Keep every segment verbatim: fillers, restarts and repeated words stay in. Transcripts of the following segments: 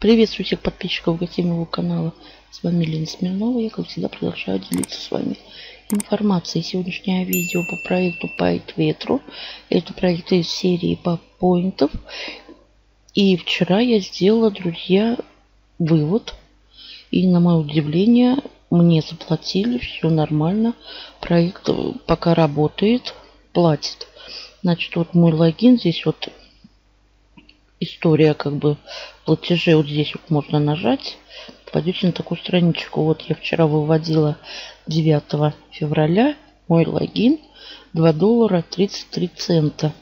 Приветствую всех подписчиков и гостей моего канала. С вами Лена Смирнова. Я, как всегда, продолжаю делиться с вами информацией. Сегодняшнее видео по проекту PaidVetro. Это проект из серии PowerPoint'ов. И вчера я сделала, друзья, вывод. И на мое удивление, мне заплатили. Все нормально. Проект пока работает, платит. Значит, вот мой логин. Здесь вот история как бы платежей. Вот здесь вот можно нажать. Попадете на такую страничку. Вот я вчера выводила девятого февраля. Мой логин. два доллара тридцать три цента.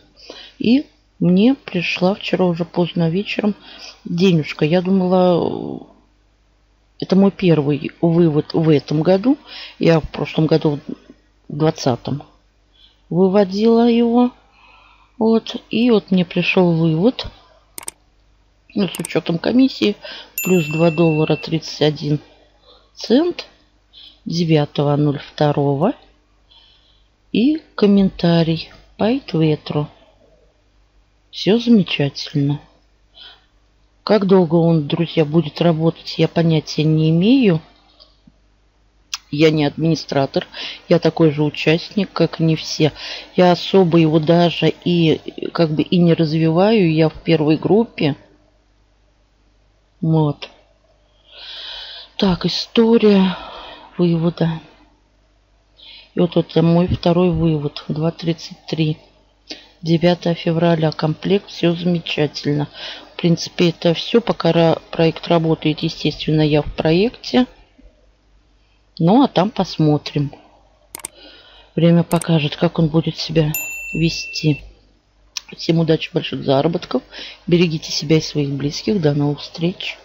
И мне пришла вчера уже поздно вечером денежка. Я думала, это мой первый вывод в этом году. Я в прошлом году, в двадцатом, выводила его. Вот. И вот мне пришел вывод. Ну, с учетом комиссии плюс два доллара тридцать один цент девятого ноль второго. И комментарий: PaidVetro. Все замечательно. Как долго он, друзья, будет работать, я понятия не имею. Я не администратор. Я такой же участник, как не все. Я особо его даже и как бы и не развиваю. Я в первой группе. Вот. Так, история вывода. И вот это мой второй вывод. два тридцать три. девятого февраля. Комплект. Все замечательно. В принципе, это все. Пока проект работает, естественно, я в проекте. Ну, а там посмотрим. Время покажет, как он будет себя вести. Всем удачи, больших заработков. Берегите себя и своих близких. До новых встреч.